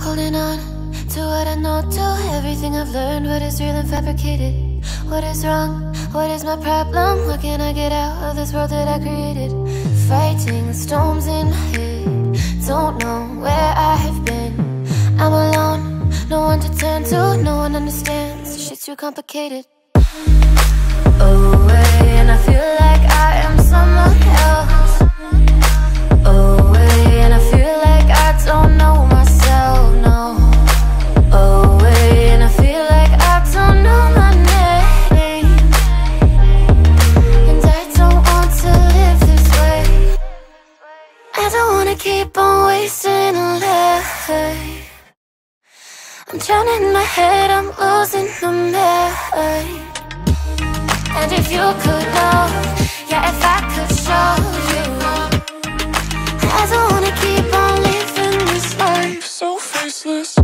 Holding on to what I know, to everything I've learned. What is real and fabricated? What is wrong? What is my problem? How can I get out of this world that I created? Fighting the storms in my head, don't know where I have been. I'm alone, no one to turn to, no one understands, shit's too complicated. Away, and I feel like I am someone else. Away, and I feel like I don't know myself, no. Away, and I feel like I don't know my name, and I don't want to live this way. I don't wanna keep on wasting a life. I'm drowning in my head, I'm losing the mind. And if you could know, yeah, if I could show you, I don't wanna keep on living this life so faceless.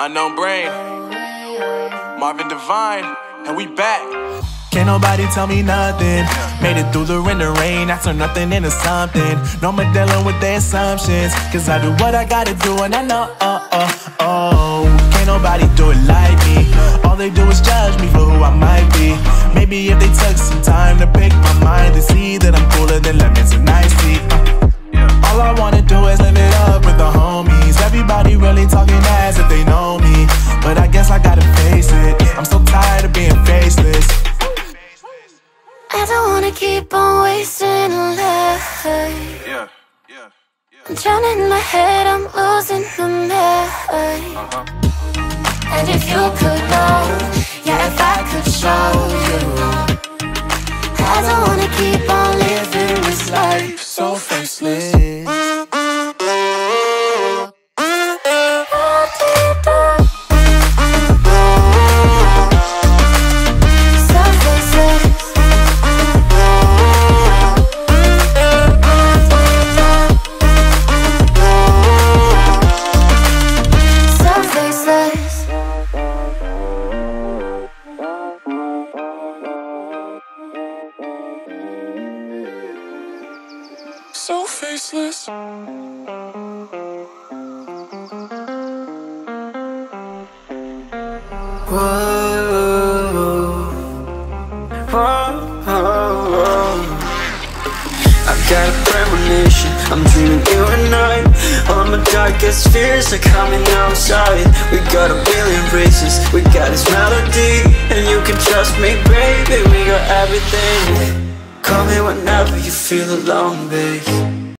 Unknown brain, Marvin Devine, and we back. Can't nobody tell me nothing. Made it through the rain, I turned nothing into something. No more dealing with their assumptions, cause I do what I gotta do, and I know, can't nobody do it like me. All they do is judge me for who I might be. Maybe if they took some time to pick my mind, they see that I'm cooler than lemons and iced tea. All I wanna do is live it up with the homies. Everybody really talking as if they know me, but I guess I gotta face it. I'm so tired of being faceless. I don't wanna keep on wasting a life. I'm drowning in my head, I'm losing my mind. And if you could know, yeah, if I could show you, I don't wanna keep on living this life so faceless. So faceless. I got a premonition, I'm dreaming you and I. All my darkest fears are coming outside. We got a billion races, we got this melody, and you can trust me, baby, we got everything. Call me whenever you feel alone, babe.